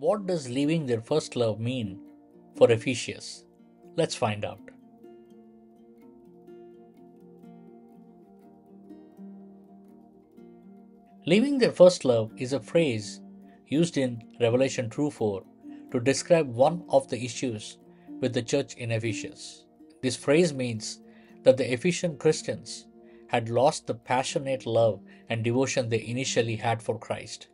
What does leaving their first love mean for Ephesus? Let's find out. Leaving their first love is a phrase used in Revelation 2:4 to describe one of the issues with the church in Ephesus. This phrase means that the Ephesian Christians had lost the passionate love and devotion they initially had for Christ.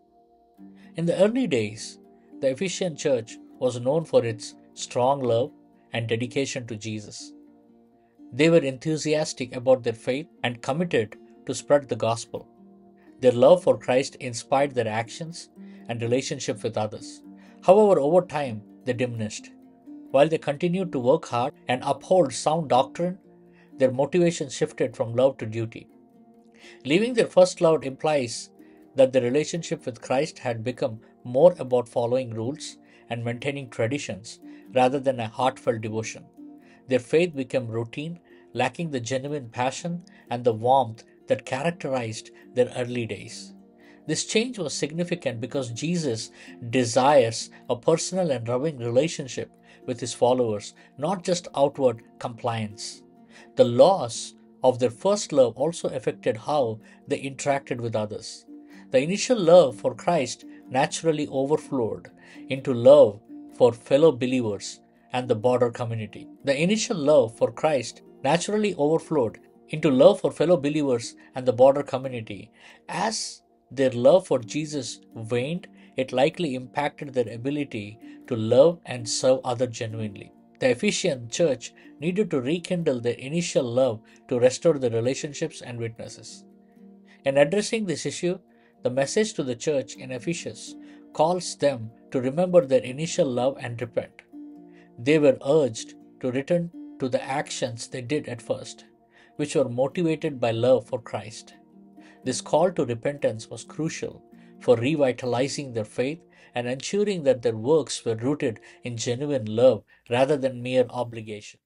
In the early days, the Ephesian church was known for its strong love and dedication to Jesus. They were enthusiastic about their faith and committed to spread the gospel. Their love for Christ inspired their actions and relationship with others. However, over time, they diminished. While they continued to work hard and uphold sound doctrine, their motivation shifted from love to duty. Leaving their first love implies that their relationship with Christ had become more about following rules and maintaining traditions rather than a heartfelt devotion. Their faith became routine, lacking the genuine passion and the warmth that characterized their early days. This change was significant because Jesus desires a personal and loving relationship with his followers, not just outward compliance. The loss of their first love also affected how they interacted with others. The initial love for Christ naturally overflowed into love for fellow believers and the broader community. The initial love for Christ naturally overflowed into love for fellow believers and the broader community. As their love for Jesus waned, it likely impacted their ability to love and serve others genuinely. The Ephesian church needed to rekindle their initial love to restore their relationships and witnesses. In addressing this issue, the message to the church in Ephesus calls them to remember their initial love and repent. They were urged to return to the actions they did at first, which were motivated by love for Christ. This call to repentance was crucial for revitalizing their faith and ensuring that their works were rooted in genuine love rather than mere obligation.